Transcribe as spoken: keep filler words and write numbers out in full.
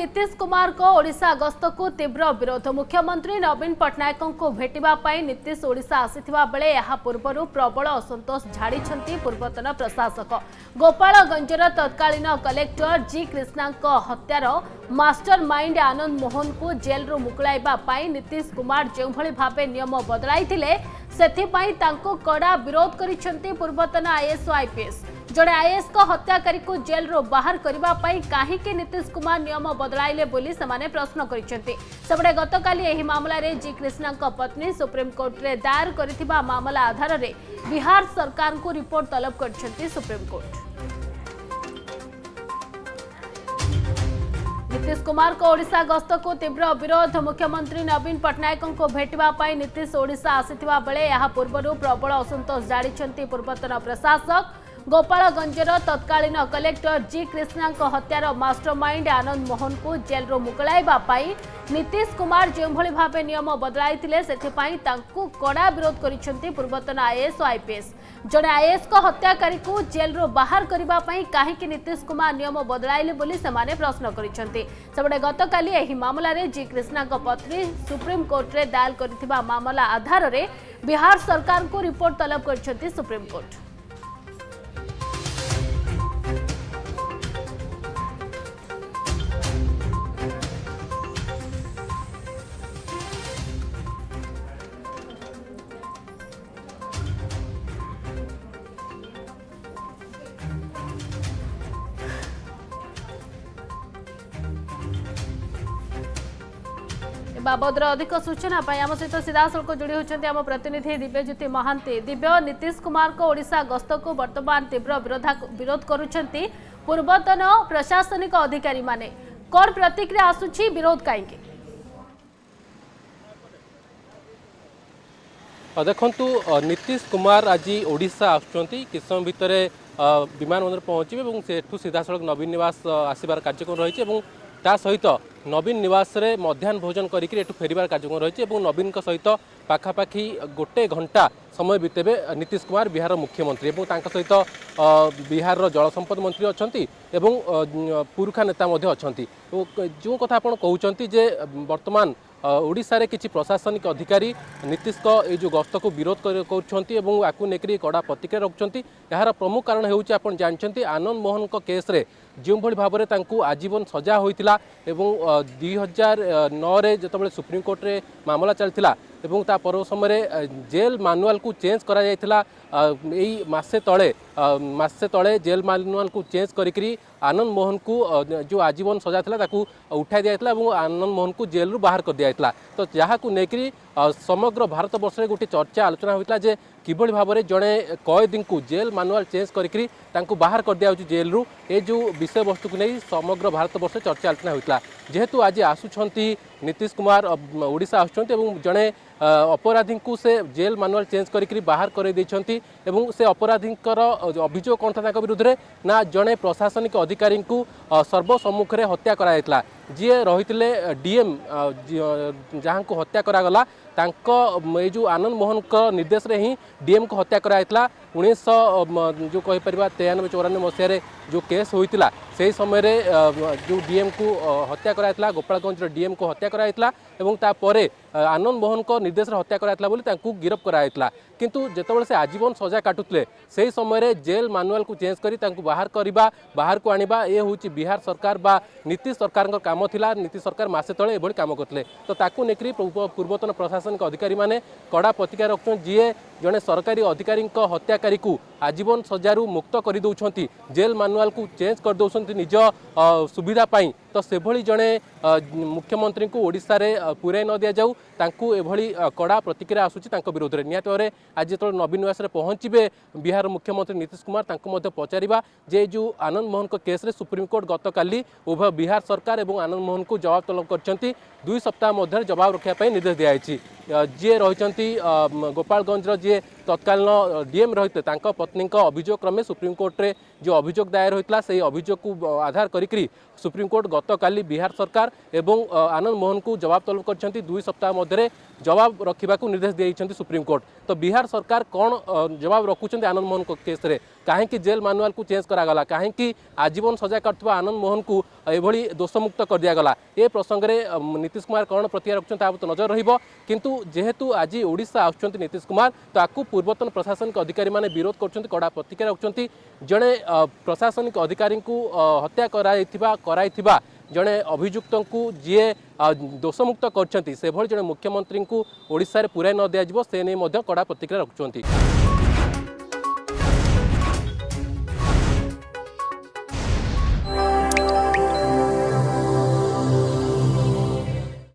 नीतीश कुमार को ओडिशा गस्त को तीव्र विरोध। मुख्यमंत्री नवीन पटनायक को भेटिबा पई नीतीश ओडिशा आसीथिबा बेले यहा पूर्वरु प्रबल असंतोष झाड़ी पूर्वतन प्रशासक गोपालगंजर तत्कालीन कलेक्टर जी कृष्णा हत्यार मास्टरमाइंड आनंद मोहन को जेल रु मुकलाइबा पई नीतीश कुमार जो भावे नियम बदलाइथिले सेथिपई तांको कड़ा विरोध करिसेंति पूर्वतन आईएएस आईपीएस। जड़े आईएएस को हत्याकारी को जेल रो बाहर करने कहीं नीतीश कुमार नियम बदलाइले बोली समाने प्रश्न करपटे। गतकाली एही मामला रे जी कृष्णा पत्नी सुप्रीम कोर्ट रे दायर करिथिबा मामला आधार रे बिहार सरकार को रिपोर्ट तलब करछंती सुप्रीम कोर्ट। नीतीश कुमार को ओडिशा गस्त को तीव्र विरोध। मुख्यमंत्री नवीन पटनायक को भेटिबा पई नीतीश ओडिशा आसीथिबा बेले यहा पूर्वरु प्रबल असंतोष जारी पूर्वतन प्रशासक गोपालगंजर तत्कालीन कलेक्टर जी कृष्णा हत्यार मास्टरमाइंड आनंद मोहन को जेल रु मुकलाइबा पई नीतीश कुमार जो भाव नियम बदलाइथिले सेथिपई तांकु कड़ा विरोध करिसेंति पूर्वतन आईएएस आईपीएस। जड़े आईएएस को हत्याकारी को जेल रु बाहर करने पई कहीं नीतीश कुमार नियम बदलाइले बोली समाने प्रश्न करिसेंति। सबडे गतकाली एही मामला रे जी कृष्णा पत्नी सुप्रीम कोर्ट रे दायर करिथिबा मामला आधार रे बिहार सरकार को रिपोर्ट तलब करछंति सुप्रीम कोर्ट। बाबदर अधिक सूचना आम सहित सीधासख जोड़ी होती आम प्रतिनिधि दिव्यज्योति महांती। दिव्य, नीतीश कुमार को ओडिशा गस्त को बर्तमान तीव्र विरोध करुंच पूर्वतन प्रशासनिक अधिकारी माने, कौन प्रतिक्रिया आसुची विरोध कहीं? देखु नीतीश कुमार आज ओडिशा आसुंच किस समय भितर विमान बंदर पहुंचे और सीधासल नवीन निवास आसबार कार्यक्रम रही है। ता सहित नवीन निवास रे मध्यान भोजन करिक एठु फेरिबार कार्यक्रम रही है। नवीन का सहित पाखापाखी गोटे घंटा समय बितेबे नीतीश कुमार बिहार मुख्यमंत्री और सहित बिहार जल संपद मंत्री अच्छी पुरखा नेता अच्छा। जो कथा आप कहते जे बर्तमान ओडिशा किसी प्रशासनिक अधिकारी नीतीश को ये जो गस्त को विरोध कर कड़ा प्रतिक्रिया रखुंट, यार प्रमुख कारण होपन जानते आनंद मोहन केस रे जो भाव में आजीवन सजा होता और दुई हजार नौ जो सुप्रीमकोर्ट रे मामला चलता एवं ता पर समय जेल मानुआल को चेंज करा जायतिला। एई मासे तले मासे तले जेल मानुआल को चेंज करी आनंद मोहन को जो आजीवन सजा था ताकू उठाई दिया और आनंद मोहन को जेल रु बाहर कर दिया। तो जहाँ को लेकर समग्र भारत वर्ष में गोटे चर्चा आलोचना होता जे किभली भाव में जड़े कैदी को जेल मानुआल चेंज करी बाहर कर दिया जेल रु। ए जो विषय वस्तु को नहीं समग्र भारत वर्ष चर्चा आलोचना होता। जेहेतु आज आसुंच नीतीश कुमार ओडिशा आसुंच जड़े अपराधी को से जेल मानुआल चेंज करी बाहर कर देती से अपराधी अभियोग कौन था विरुद्ध में ना जड़े प्रशासनिक अधिकारी को सर्वसम्मुख में हत्या कराइला जी रही डीएम जहाँ को हत्या करागला जो आनंद मोहन का निर्देश रे ही डीएम को हत्या कराइला। उन्नीस जो कहीपर तेयानबे चौरानबे मसीह जो केस होता से ही समय रे जो डीएम को हत्या कराइला गोपालगंज डीएम को हत्या कराइला एवं तापर आनंद मोहन को निर्देश रे हत्या कराइला बोली तांकू गिरफ कराइला। किंतु जेतबेले से आजीवन सजा काटुतले से ही समय रे जेल मानुआल को चेंज करी तांकू बाहर करिबा बाहर को आनिबा ए होची बिहार सरकार बा नीतीश सरकार का काम थिला। नीतीश सरकार मासे तळे एबोली काम करतले तो ताकू नेकरी पूर्वतन प्रशासनिक अधिकारी माने कड़ा प्रतिक्रिया रखछन जिए जने सरकारी अधिकारी को हत्याकारी को आजीवन सजारू मुक्त कर दौरान जेल मानुआल को चेंज कर दौरान निज सुविधा पाई। तो से भली जड़े मुख्यमंत्री को ओडिशा रे पूराई न दि जाऊ तांकू एभली कड़ा प्रतिक्रिया आसूची तांको विरोध रे। निहात भावे आज जो नवीन निवास रे पहुंचे बिहार मुख्यमंत्री नीतीश कुमार तांको मध्य पचारिबा जे जो आनंद मोहन को केस रे सुप्रीम कोर्ट गतकाली उभय बिहार सरकार एवं आनंद मोहन को जवाब तलब करछंती। दुई सप्ताह मध्य जवाब रखिया पई निर्देश दिया आइछि। जी रही गोपालगंज जी तत्कालीन डीएम रही पत्नी अभियोग क्रमे सुप्रीमकोर्ट रे जो अभियोग दायर होता से अभियोग को आधार करी सुप्रीमकोर्ट गतकाली बिहार सरकार एवं आनंद मोहन को जवाब तलब कर दुई सप्ताह मध्य जवाब रखा निर्देश देइछन्ति सुप्रीमकोर्ट। तो बिहार सरकार कौन जवाब रखुंत आनंद मोहन केस रे कहीं जेल मानुआल को चेंज करागला कहीं आजीवन सजा कर आनंद मोहन को यह दोषमुक्त कर दिगला। ये प्रसंग में नीतीश कुमार कौन प्रतिक्रिया रखुच्च आप नजर रहा कितु जेहेतु आज ओडिशा आसुच्च नीतीश कुमार ताकू पूर्वतन प्रशासनिक अधिकारी माने विरोध कर कड़ा प्रतिक्रिया रखुच्च। जड़े प्रशासनिक अधिकारी को हत्या कराइथिबा जड़े अभियुक्त को जी दोषमुक्त कर मुख्यमंत्री को ओडिशा रे पुराई न दिया जिवो से नहीं कड़ा प्रतिक्रिया रखुच्च।